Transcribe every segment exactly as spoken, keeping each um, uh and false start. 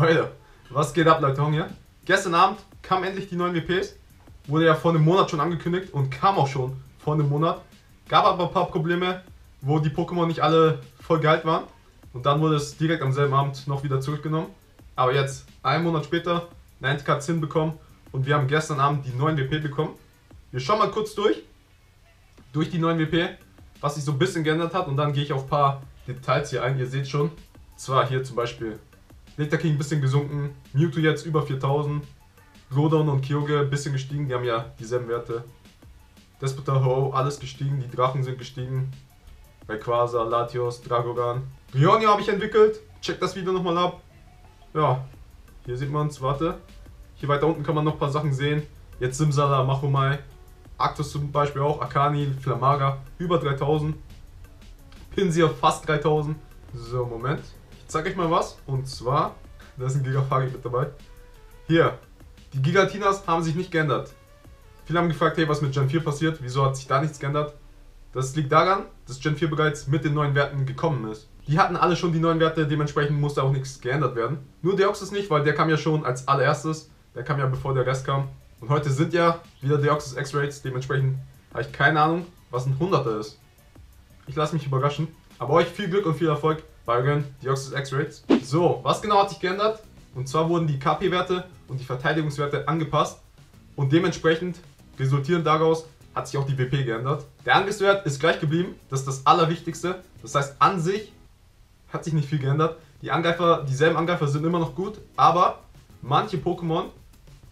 Leute, was geht ab, Leute, hier? Gestern Abend kamen endlich die neuen W Ps. Wurde ja vor einem Monat schon angekündigt und kam auch schon vor einem Monat. Gab aber ein paar Probleme, wo die Pokémon nicht alle voll geil waren. Und dann wurde es direkt am selben Abend noch wieder zurückgenommen. Aber jetzt, einen Monat später, Niantic hat es hinbekommen. Und wir haben gestern Abend die neuen W P bekommen. Wir schauen mal kurz durch. Durch die neuen W P, was sich so ein bisschen geändert hat. Und dann gehe ich auf ein paar Details hier ein. Ihr seht schon, zwar hier zum Beispiel Leta King ein bisschen gesunken. Mewtwo jetzt über viertausend. Groudon und Kyogre ein bisschen gestiegen. Die haben ja dieselben Werte. Despotar, oh, alles gestiegen. Die Drachen sind gestiegen. Rayquaza, Latios, Dragoran. Rionio habe ich entwickelt. Checkt das Video nochmal ab. Ja, hier sieht man es. Warte. Hier weiter unten kann man noch ein paar Sachen sehen. Jetzt Simsala, Machomei. Arktos zum Beispiel auch. Akani, Flamaga. Über dreitausend. Pinzia fast dreitausend. So, Moment. Ich zeige euch mal was. Und zwar, da ist ein Gigafarge mit dabei. Hier. Die Gigatinas haben sich nicht geändert. Viele haben gefragt, hey, was mit Gen vier passiert? Wieso hat sich da nichts geändert? Das liegt daran, dass Gen vier bereits mit den neuen Werten gekommen ist. Die hatten alle schon die neuen Werte, dementsprechend musste auch nichts geändert werden. Nur Deoxys nicht, weil der kam ja schon als allererstes. Der kam ja bevor der Rest kam. Und heute sind ja wieder Deoxys X-Rates, dementsprechend habe ich keine Ahnung, was ein Hunderter ist. Ich lasse mich überraschen. Aber euch viel Glück und viel Erfolg bei euren Deoxys X-Rates. So, was genau hat sich geändert? Und zwar wurden die K P-Werte und die Verteidigungswerte angepasst. Und dementsprechend, resultierend daraus, hat sich auch die W P geändert. Der Angriffswert ist gleich geblieben, das ist das Allerwichtigste. Das heißt, an sich hat sich nicht viel geändert. Die Angreifer, dieselben Angreifer sind immer noch gut, aber manche Pokémon,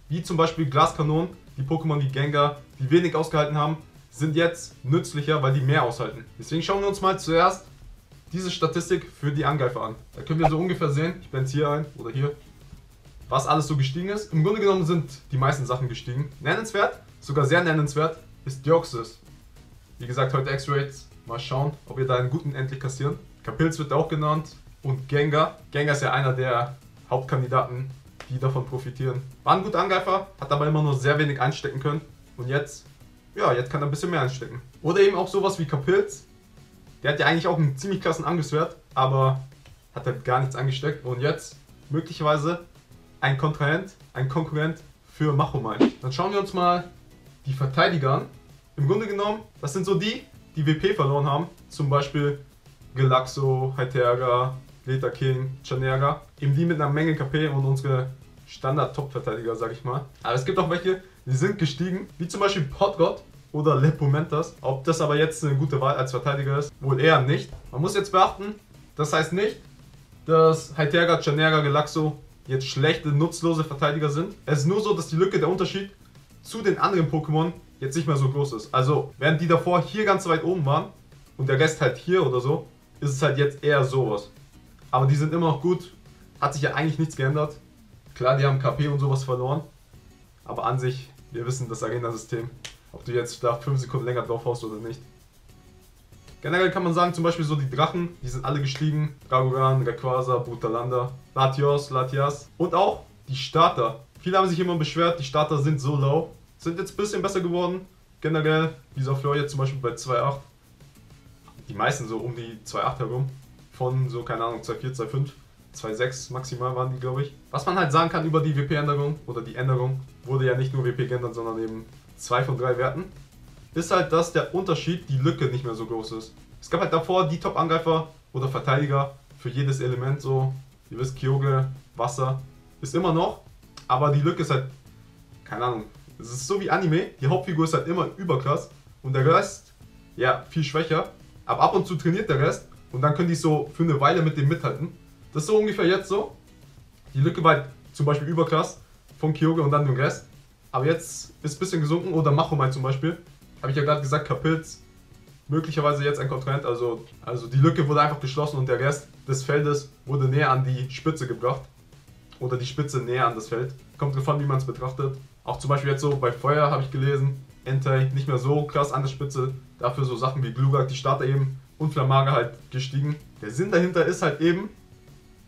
wie zum Beispiel Glaskanonen, die Pokémon wie Gengar, die wenig ausgehalten haben, sind jetzt nützlicher, weil die mehr aushalten. Deswegen schauen wir uns mal zuerst diese Statistik für die Angreifer an. Da können wir so ungefähr sehen, ich blende es hier ein oder hier, was alles so gestiegen ist. Im Grunde genommen sind die meisten Sachen gestiegen. Nennenswert, sogar sehr nennenswert, ist Deoxys. Wie gesagt, heute X-Rates. Mal schauen, ob wir da einen guten endlich kassieren. Kapi-Lz wird auch genannt und Gengar. Gengar ist ja einer der Hauptkandidaten, die davon profitieren. War ein guter Angreifer, hat aber immer nur sehr wenig einstecken können. Und jetzt, ja, jetzt kann er ein bisschen mehr einstecken. Oder eben auch sowas wie Kapi-Lz. Der hat ja eigentlich auch einen ziemlich krassen Angriffswert, aber hat halt gar nichts angesteckt. Und jetzt möglicherweise ein Kontrahent, ein Konkurrent für Machomei. Dann schauen wir uns mal die Verteidiger an. Im Grunde genommen, das sind so die, die W P verloren haben. Zum Beispiel Glaxo, Hyterga, Leta King, Chanerga. Eben die mit einer Menge K P und unsere Standard-Top-Verteidiger, sag ich mal. Aber es gibt auch welche, die sind gestiegen, wie zum Beispiel Potrot oder Lepomentas. Ob das aber jetzt eine gute Wahl als Verteidiger ist, wohl eher nicht. Man muss jetzt beachten, das heißt nicht, dass Hyterga, Chanerga, Glaxo jetzt schlechte, nutzlose Verteidiger sind. Es ist nur so, dass die Lücke, der Unterschied zu den anderen Pokémon jetzt nicht mehr so groß ist. Also, während die davor hier ganz weit oben waren und der Rest halt hier oder so, ist es halt jetzt eher sowas. Aber die sind immer noch gut, hat sich ja eigentlich nichts geändert. Klar, die haben K P und sowas verloren, aber an sich, wir wissen das Arena-System, ob du jetzt da fünf Sekunden länger drauf haust oder nicht. Generell kann man sagen, zum Beispiel so die Drachen, die sind alle gestiegen. Dragoran, Rayquaza, Brutalanda, Latios, Latias und auch die Starter. Viele haben sich immer beschwert, die Starter sind so low. Sind jetzt ein bisschen besser geworden. Generell, dieser Floor jetzt zum Beispiel bei zwei Komma acht. Die meisten so um die zwei Komma acht herum. Von so, keine Ahnung, zwei Komma vier, zwei Komma fünf, zwei Komma sechs maximal waren die, glaube ich. Was man halt sagen kann über die W P-Änderung oder die Änderung, wurde ja nicht nur W P geändert, sondern eben zwei von drei Werten, ist halt, dass der Unterschied, die Lücke nicht mehr so groß ist. Es gab halt davor die Top-Angreifer oder Verteidiger für jedes Element so. Ihr wisst, Kyogre, Wasser ist immer noch, aber die Lücke ist halt, keine Ahnung, es ist so wie Anime, die Hauptfigur ist halt immer überkrass und der Rest, ja, viel schwächer, aber ab und zu trainiert der Rest und dann können die so für eine Weile mit dem mithalten. Das ist so ungefähr jetzt so. Die Lücke war halt zum Beispiel überkrass von Kyogre und dann den Rest, aber jetzt ist ein bisschen gesunken oder Machomei zum Beispiel. Habe ich ja gerade gesagt, Kapi-Lz, möglicherweise jetzt ein Kontrahent, also, also die Lücke wurde einfach geschlossen und der Rest des Feldes wurde näher an die Spitze gebracht. Oder die Spitze näher an das Feld. Kommt drauf an, wie man es betrachtet. Auch zum Beispiel jetzt so bei Feuer habe ich gelesen, Entei nicht mehr so krass an der Spitze. Dafür so Sachen wie Glugak, die Starter eben und Flamaga halt gestiegen. Der Sinn dahinter ist halt eben,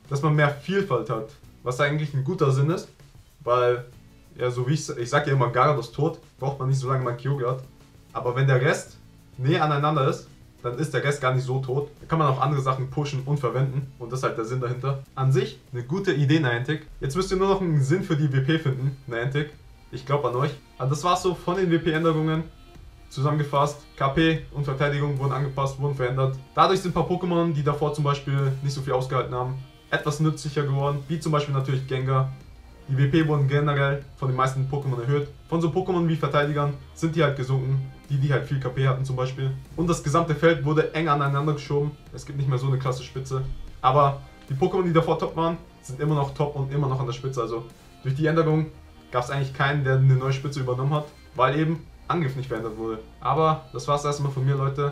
dass man mehr Vielfalt hat. Was eigentlich ein guter Sinn ist, weil, ja so wie ich, ich sage ja immer, Gyarados tot, braucht man nicht, solange man Kyogre hat. Aber wenn der Rest näher aneinander ist, dann ist der Rest gar nicht so tot. Da kann man auch andere Sachen pushen und verwenden. Und das ist halt der Sinn dahinter. An sich eine gute Idee, Niantic. Jetzt müsst ihr nur noch einen Sinn für die W P finden, Niantic. Ich glaube an euch. Also das war's so von den W P-Änderungen. Zusammengefasst, K P und Verteidigung wurden angepasst, wurden verändert. Dadurch sind ein paar Pokémon, die davor zum Beispiel nicht so viel ausgehalten haben, etwas nützlicher geworden. Wie zum Beispiel natürlich Gengar. Die W P wurden generell von den meisten Pokémon erhöht. Von so Pokémon wie Verteidigern sind die halt gesunken. Die, die halt viel K P hatten zum Beispiel. Und das gesamte Feld wurde eng aneinander geschoben. Es gibt nicht mehr so eine klasse Spitze. Aber die Pokémon, die davor top waren, sind immer noch top und immer noch an der Spitze. Also durch die Änderung gab es eigentlich keinen, der eine neue Spitze übernommen hat. Weil eben Angriff nicht verändert wurde. Aber das war es erstmal von mir, Leute.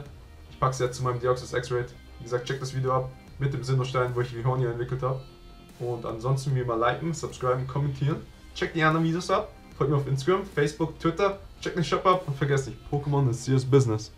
Ich packe es jetzt zu meinem Deoxys X-Raid. Wie gesagt, checkt das Video ab mit dem Sinnoh-Stein, wo ich Rionio entwickelt habe. Und ansonsten wie immer liken, subscriben, kommentieren. Checkt die anderen Videos ab. Folgt mir auf Instagram, Facebook, Twitter. Checkt den Shop ab und vergesst nicht, Pokémon ist serious business.